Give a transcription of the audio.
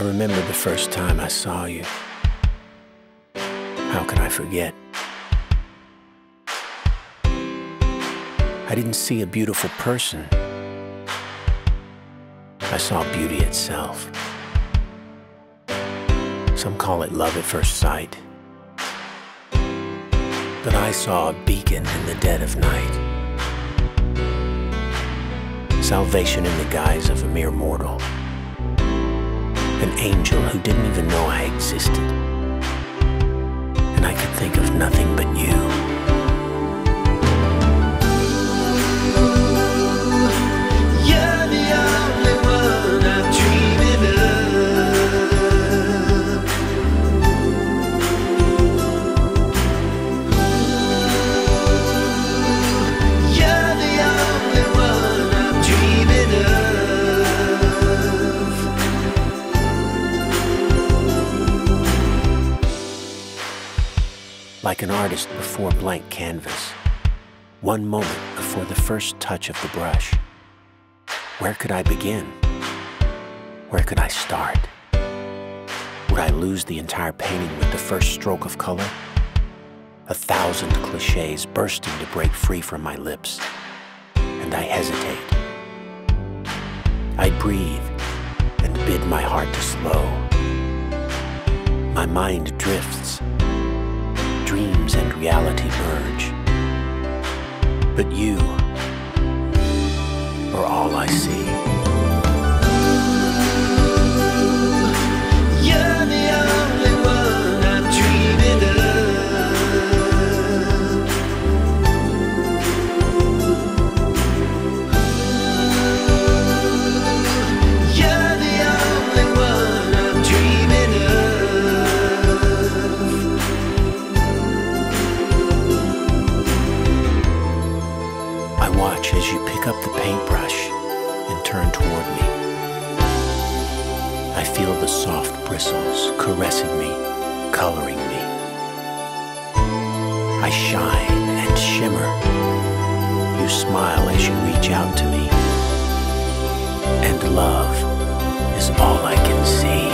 I remember the first time I saw you. How could I forget? I didn't see a beautiful person. I saw beauty itself. Some call it love at first sight. But I saw a beacon in the dead of night. Salvation in the guise of a mere mortal. An angel who didn't even know I existed. And I could think of nothing but you. Like an artist before blank canvas, one moment before the first touch of the brush. Where could I begin? Where could I start? Would I lose the entire painting with the first stroke of color? 1,000 cliches bursting to break free from my lips, and I hesitate. I breathe and bid my heart to slow. My mind drifts. Dreams and reality merge, but you are all I see. Watch as you pick up the paintbrush and turn toward me. I feel the soft bristles caressing me, coloring me. I shine and shimmer. You smile as you reach out to me. And love is all I can see.